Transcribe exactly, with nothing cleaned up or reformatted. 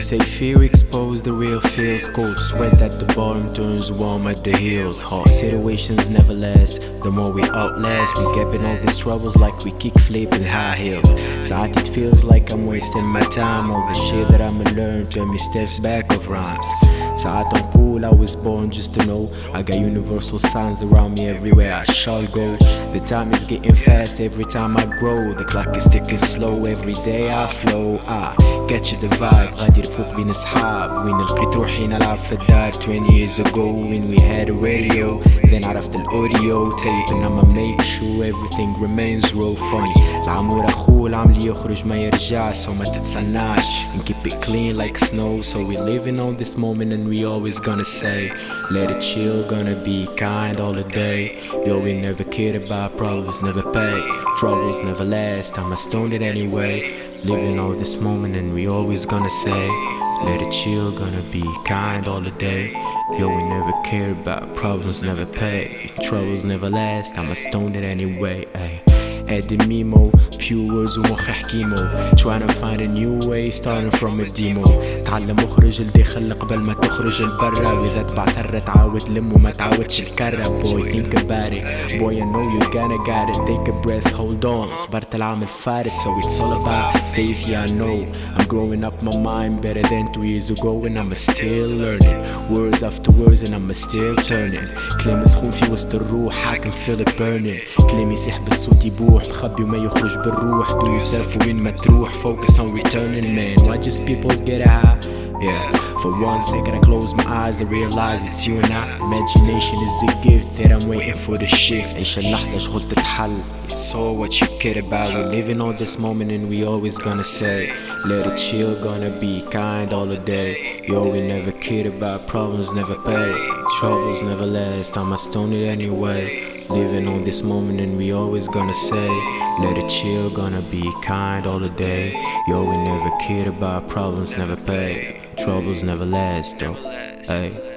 They say fear exposed the real feels. Cold sweat at the bottom turns warm at the heels. Hard situations never last, the more we outlast. We gap in all these troubles like we kick flipping high heels. So I, it feels like I'm wasting my time. All the shit that I'ma learn turn me steps back of rhymes. Saat, I'm cool, I was born just to know I got universal signs around me everywhere I shall go. The time is getting fast every time I grow. The clock is ticking slow every day I flow. I catch the vibe, غادي نفوق بين أصحاب. وين لقيت روحي نلعب في الدار twenty years ago when we had a radio. Then عرفت الأوديو tape and I'ma make sure everything remains real funny. العمر أخو العمل يخرج ما يرجع. So ما تتسناش and keep it clean like snow. So we living on this moment and we always gonna say, let it chill, gonna be kind all the day. Yo, we never cared about problems, never pay. Troubles never last, I'ma stone it anyway. Living all this moment and we always gonna say, let it chill, gonna be kind all the day. Yo, we never cared about problems, never pay. Troubles never last, I'ma stone it anyway, ay. Add a memo, pure words ومخي حكيمو. Trying to find a new way, starting from a demo. تعلم اخرج لدي خلق قبل ما تخرج البرة. وإذا تبع ثرة تعاود لم وما تعاودش الكرة. Boy, think about it. Boy, I know you're gonna got it. Take a breath, hold on. صبرت العام الفارت, so it's all about faith, yeah, I know. I'm growing up my mind better than two years ago, and I'm still learning. Words after words, and I'm still turning. كلام سخون في وسط الروح, I can feel it burning. كلامي يسيح بالصوت يبوح. مخبي وما يخرج بالروح. Do yourself وين ما تروح. Focus on returning, man. Why just people get high? Yeah. For one second I close my eyes, I realize it's you and I. Imagination is a gift that I'm waiting for the shift. عيش اللحظة شغل تتحل. It's all what you care about. We're living on this moment and we always gonna say, let it chill, gonna be kind all the day. Yo, we never cared about problems, never pay. Troubles never last, I'ma stone it anyway. Living on this moment and we always gonna say, let it chill, gonna be kind all the day. Yo, we never cared about problems, never pay. Troubles never last though, ay.